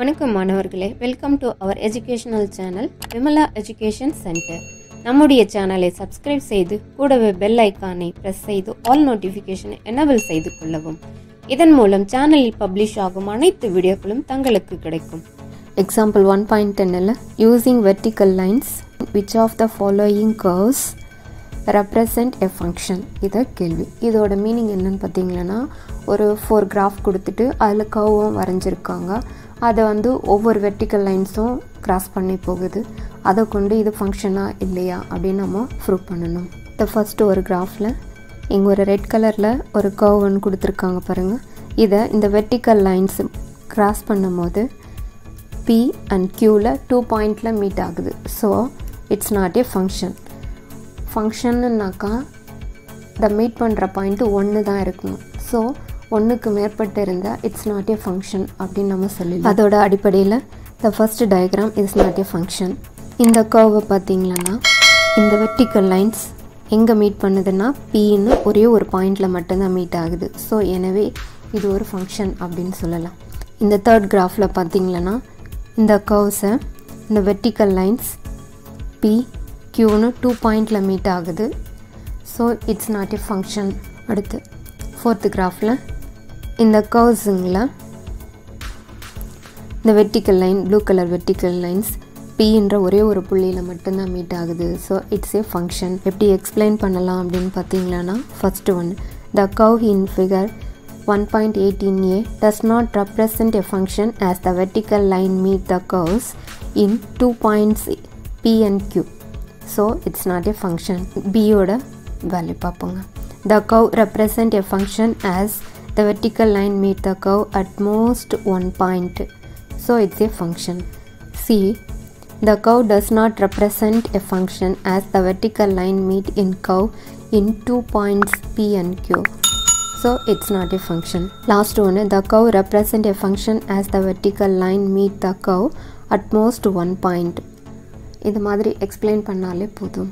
வணக்கம் மாணவர்களே, welcome to our educational channel Vimala education centre. நம்முடைய சேனலை சப்ஸ்கிரைப் செய்து கூடவே பெல் ஐகானை பிரஸ் செய்து ஆல் நோட்டிஃபிகேஷனை எனேபிள் செய்து கொள்ளவும். இதன் மூலம் சேனலில் பப்ளிஷ் ஆகும் அனைத்து வீடியோக்களும் தங்களுக்கு கிடைக்கும். எக்ஸாம்பிள் 1.10ல using vertical lines which of the following curves represent a function. இத கேள்வி. இதோட மீனிங் என்னன்னு பாத்தீங்கன்னா, ஒரு 4 கிராஃப் கொடுத்துட்டு அதுல கர்வும் வரைஞ்சிருக்காங்க. அது வந்து ஒவ்வொரு வெர்டிக்கல் லைன்ஸும் கிராஸ் பண்ணி போகுது. அதை கொண்டு இது ஃபங்க்ஷனாக இல்லையா அப்படின்னு நம்ம ப்ரூவ் பண்ணணும். இந்த ஃபஸ்ட்டு ஒரு கிராஃபில் இங்கே ஒரு ரெட் கலரில் ஒரு கர்வ் ஒன்று கொடுத்துருக்காங்க பாருங்கள். இதை இந்த வெர்டிக்கல் லைன்ஸ் கிராஸ் பண்ணும் போது பி அண்ட் கியூவில் 2 பாயிண்டில் மீட் ஆகுது. So it's not a function. ஃபங்க்ஷன்னுனாக்கா இதை மீட் பண்ணுற பாயிண்ட்டு 1 தான் இருக்கணும். ஸோ 1க்கு மேற்பட்டு இருந்தால் இட்ஸ் நாட் ஏ ஃபங்க்ஷன் அப்படின்னு நம்ம சொல்லிடலாம். அதோட அடிப்படையில் the first diagram it's not a function. இந்த கர்வை பார்த்தீங்களன்னா இந்த வெர்டிக்கல் லைன்ஸ் எங்கே மீட் பண்ணுதுன்னா பின்னு ஒரே ஒரு பாயிண்டில் மட்டும்தான் மீட் ஆகுது. ஸோ எனவே இது ஒரு ஃபங்க்ஷன் அப்படின்னு சொல்லலாம். இந்த தேர்ட் கிராஃபில் பார்த்தீங்களன்னா இந்த கர்வ்ஸை இந்த வெர்டிக்கல் லைன்ஸ் பி கியூன்னு 2 பாயிண்டில் மீட் ஆகுது. So it's not a function. அடுத்து ஃபோர்த்து கிராஃபில் இந்த கர்வ்ஸுங்களா இந்த vertical line blue colour vertical lines பின்ற ஒரே ஒரு புள்ளியில் மட்டும்தான் மீட் ஆகுது. So it's a function. எப்படி எக்ஸ்பிளைன் பண்ணலாம் அப்படின்னு பார்த்தீங்களான்னா, first one the curve in figure 1.18a does not represent a function as the vertical line meet the curves in 2 points P and Q. So it's not a function. பியோட value பார்ப்போங்க. The curve represent a function as the vertical line meet the curve at most 1 point. So it's a function. C. The curve does not represent a function as the vertical line meet in curve in 2 points P and Q. So it's not a function. Last one, the curve represent a function as the vertical line meet the curve at most 1 point. இது மாதிரி explain பண்ணாலே போதும்.